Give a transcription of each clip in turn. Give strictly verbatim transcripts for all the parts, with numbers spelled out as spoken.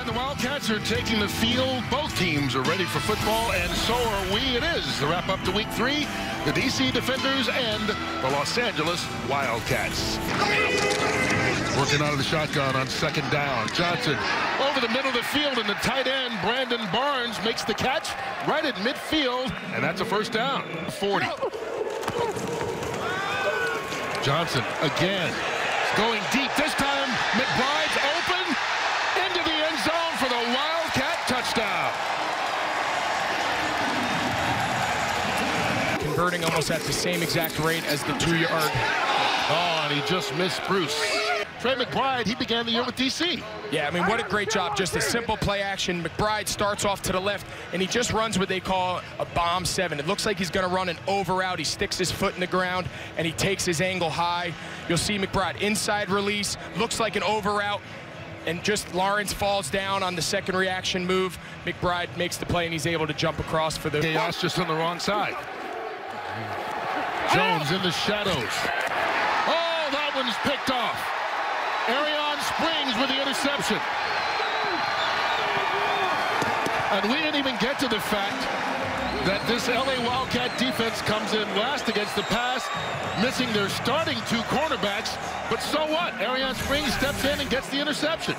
And the Wildcats are taking the field. Both teams are ready for football, and so are we. It is the wrap-up to week three, the D C Defenders and the Los Angeles Wildcats. Working out of the shotgun on second down. Johnson over the middle of the field, and the tight end, Brandon Barnes, makes the catch right at midfield, and that's a first down. forty. Johnson again, going deep this time. McBride's open into the end zone for the Wildcat touchdown. Converting almost at the same exact rate as the two-yard. Oh, and he just missed Bruce. Trey McBride, he began the year with D C. Yeah, I mean, what a great job. Just a simple play action. McBride starts off to the left, and he just runs what they call a bomb seven. It looks like he's going to run an over out. He sticks his foot in the ground, and he takes his angle high. You'll see McBride inside release. Looks like an over out, and just Lawrence falls down on the second reaction move. McBride makes the play, and he's able to jump across for the... Chaos just on the wrong side. Jones in the shadows. Oh, that one's picked off. Arion Springs with the interception. And we didn't even get to the fact that this L A Wildcat defense comes in last against the pass, missing their starting two cornerbacks. But so what? Arion Springs steps in and gets the interception.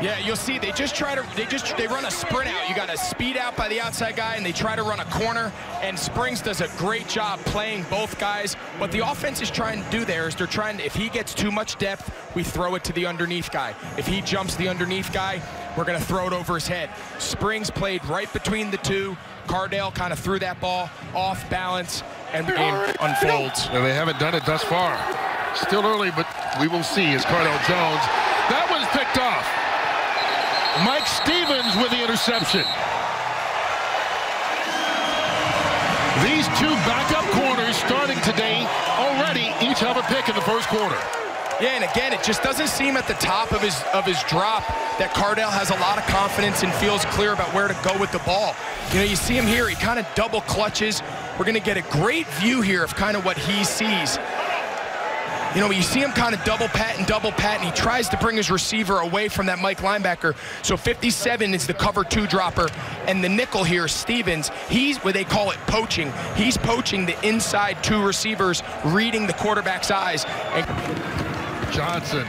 Yeah, you'll see they just try to, they just, they run a sprint out. You got a speed out by the outside guy, and they try to run a corner, and Springs does a great job playing both guys. What the offense is trying to do there is they're trying to, if he gets too much depth, we throw it to the underneath guy. If he jumps the underneath guy, we're gonna throw it over his head. Springs played right between the two. Cardale kind of threw that ball off balance, and the game unfolds. And they haven't done it thus far. Still early, but we will see as Cardale Jones. That was picked off. Mike Stevens with the interception. These two backup corners starting today already each have a pick in the first quarter. Yeah, and again, it just doesn't seem at the top of his of his drop that Cardale has a lot of confidence and feels clear about where to go with the ball. You know, you see him here, he kind of double clutches. We're gonna get a great view here of kind of what he sees. You know, you see him kind of double pat and double pat, and he tries to bring his receiver away from that Mike linebacker. So fifty-seven is the cover two dropper, and the nickel here, Stevens, he's what they call it poaching. He's poaching the inside two receivers, reading the quarterback's eyes. And Johnson,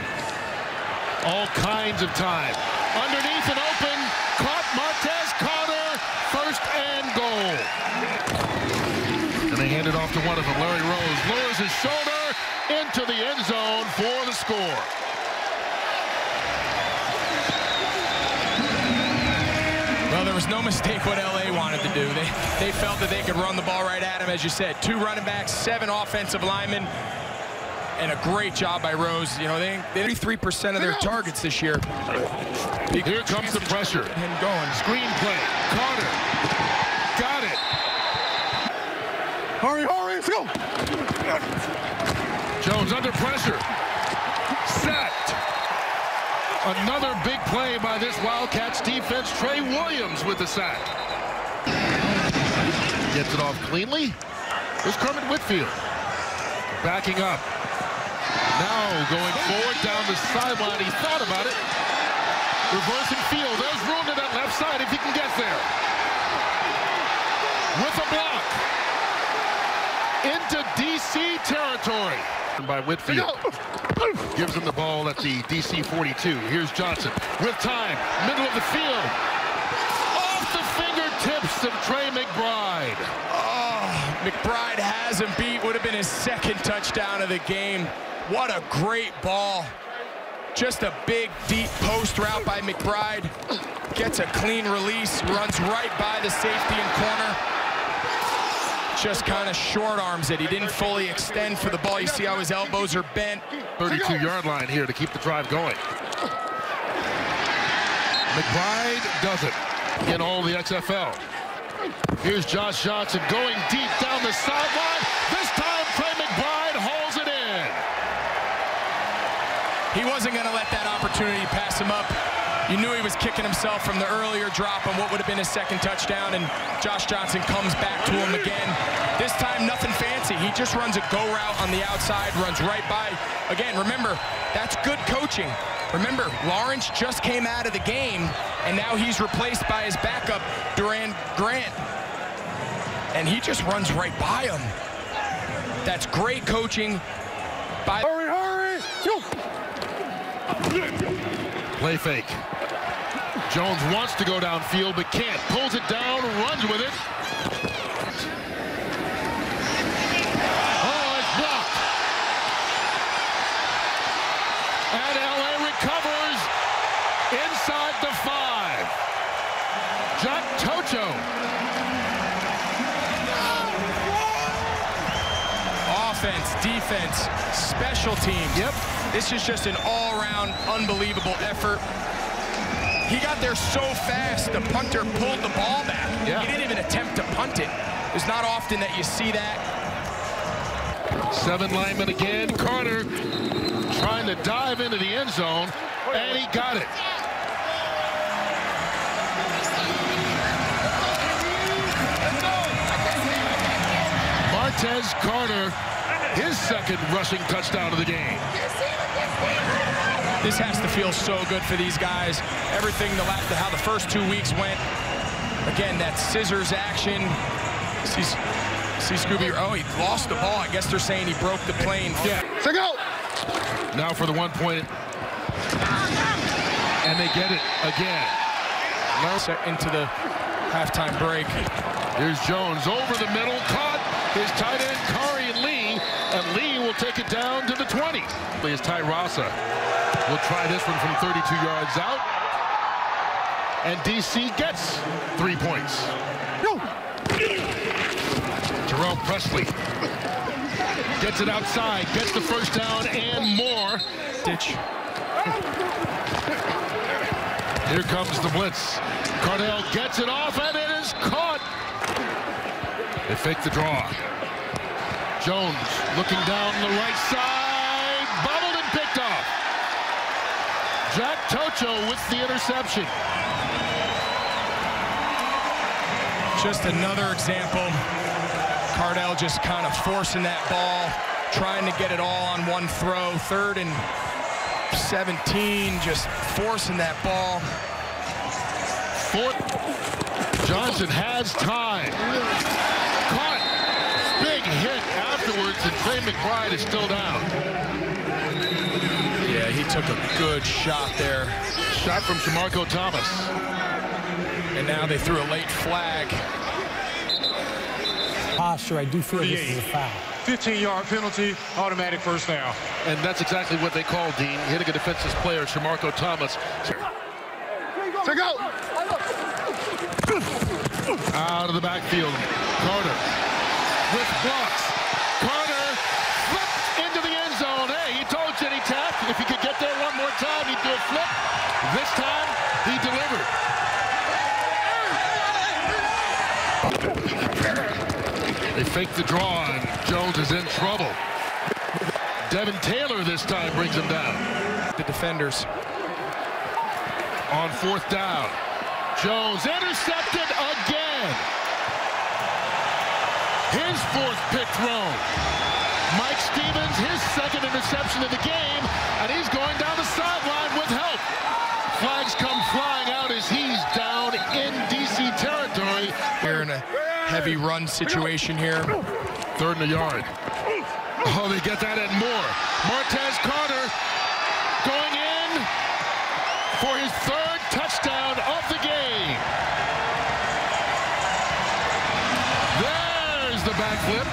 all kinds of time. Underneath and open, caught Martez Carter, first and goal. And they hand it off to one of them. Larry Rose lowers his shoulder. Into the end zone for the score. Well, there was no mistake what L A wanted to do. They, they felt that they could run the ball right at him, as you said. Two running backs, seven offensive linemen, and a great job by Rose. You know, they thirty-three percent of their targets this year. Here comes the pressure. Him going. Screen play. Carter. Got it. Hurry, hurry, let's go. Jones under pressure. Sacked. Another big play by this Wildcats defense. Trey Williams with the sack. Gets it off cleanly. There's Kermit Whitfield. Backing up. Now going forward down the sideline. He thought about it. Reversing field. There's room to that left side if he can get there. With a block. Into D C territory. By Whitfield. Gives him the ball at the D C forty-two. Here's Johnson with time, middle of the field. Off the fingertips of Trey McBride. Oh, McBride has him beat. Would have been his second touchdown of the game. What a great ball. Just a big, deep post route by McBride. Gets a clean release, runs right by the safety and corner. Just kind of short arms it. He didn't fully extend for the ball. You see how his elbows are bent. thirty-two yard line here to keep the drive going. McBride does it in all the X F L. Here's Josh Johnson going deep down the sideline. This time, Trey McBride hauls it in. He wasn't going to let that opportunity pass him up. You knew he was kicking himself from the earlier drop on what would have been his second touchdown, and Josh Johnson comes back to him again. This time, nothing fancy. He just runs a go route on the outside, runs right by. Again, remember, that's good coaching. Remember, Lawrence just came out of the game, and now he's replaced by his backup, Duran Grant. And he just runs right by him. That's great coaching by... Hurry, hurry! Play fake. Jones wants to go downfield, but can't. Pulls it down, runs with it. Oh, it's blocked. And L A recovers inside the five. Jack Tocho. Offense, defense, special teams. Yep. This is just an all-round unbelievable effort. He got there so fast, the punter pulled the ball back. Yeah. He didn't even attempt to punt it. It's not often that you see that. Seven linemen again. Carter trying to dive into the end zone, and he got it. Martez Carter, his second rushing touchdown of the game. This has to feel so good for these guys. Everything, the last, how the first two weeks went. Again, that scissors action. See, see Scooby, oh, he lost the ball. I guess they're saying he broke the plane. Yeah. So go! Now for the one point. And they get it again. Set into the halftime break. Here's Jones over the middle, caught his tight end, Corey Lee. And Lee will take it down to the twenty. Is Ty Rossa. We'll try this one from thirty-two yards out. And D C gets three points. No. Terrell Presley gets it outside, gets the first down and more. Ditch. Here comes the blitz. Cardale gets it off and it is caught. They fake the draw. Jones looking down the right side. Bobbled and picked off. Jack Tocho with the interception. Just another example. Cardale just kind of forcing that ball, trying to get it all on one throw. Third and seventeen, just forcing that ball. Fourth. Johnson has time. Caught. Big hit afterwards, and Trey McBride is still down. He took a good shot there. Shot from Shamarco Thomas. And now they threw a late flag. Posture, I do feel this is a foul. fifteen yard penalty, automatic first down. And that's exactly what they call, Dean. Hitting a defenseless player, Shamarco Thomas. To go! Out of the backfield. Carter with blocks. Carter flipped into the end zone. Hey, he told you he tapped. If he could time, he did a flip. This time, he delivered. They fake the draw, and Jones is in trouble. Devin Taylor this time brings him down. The defenders. On fourth down, Jones intercepted again. His fourth pick thrown. Mike Stevens, his second interception of the game, and he's going down the sideline with help. Flags come flying out as he's down in D C territory. They're in a heavy run situation here. Third and a yard. Oh, they get that and more. Martez Carter going in for his third touchdown of the game. There's the backflip.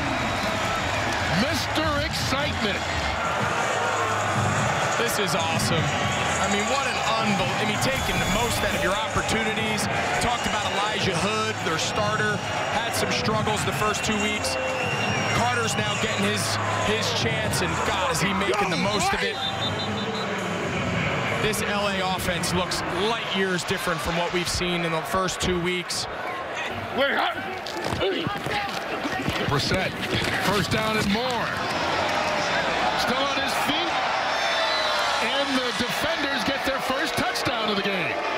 Mister Excitement. This is awesome. I mean, what an unbelievable. I mean, taking the most out of your opportunities. Talked about Elijah Hood, their starter. Had some struggles the first two weeks. Carter's now getting his, his chance, and God, is he making the most of it. This L A offense looks light years different from what we've seen in the first two weeks. Wait, Brissett, first down and more. Still on his feet. And the defenders get their first touchdown of the game.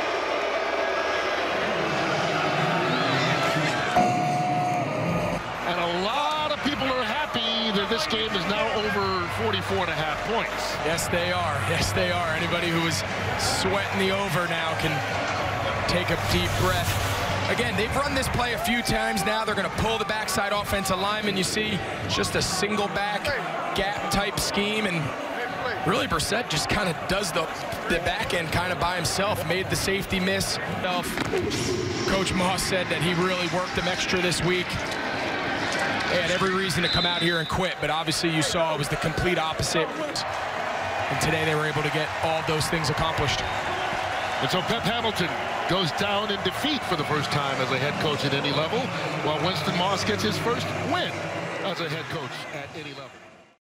this game is now over forty-four and a half points. Yes, they are. Yes, they are. Anybody who is sweating the over now can take a deep breath. Again, they've run this play a few times now. They're going to pull the backside offensive lineman. You see just a single back gap type scheme, and really Brissett just kind of does the, the back end kind of by himself, made the safety miss. Coach Moss said that he really worked them extra this week. They had every reason to come out here and quit, but obviously you saw it was the complete opposite. And today they were able to get all those things accomplished. And so Pep Hamilton goes down in defeat for the first time as a head coach at any level, while Winston Moss gets his first win as a head coach at any level.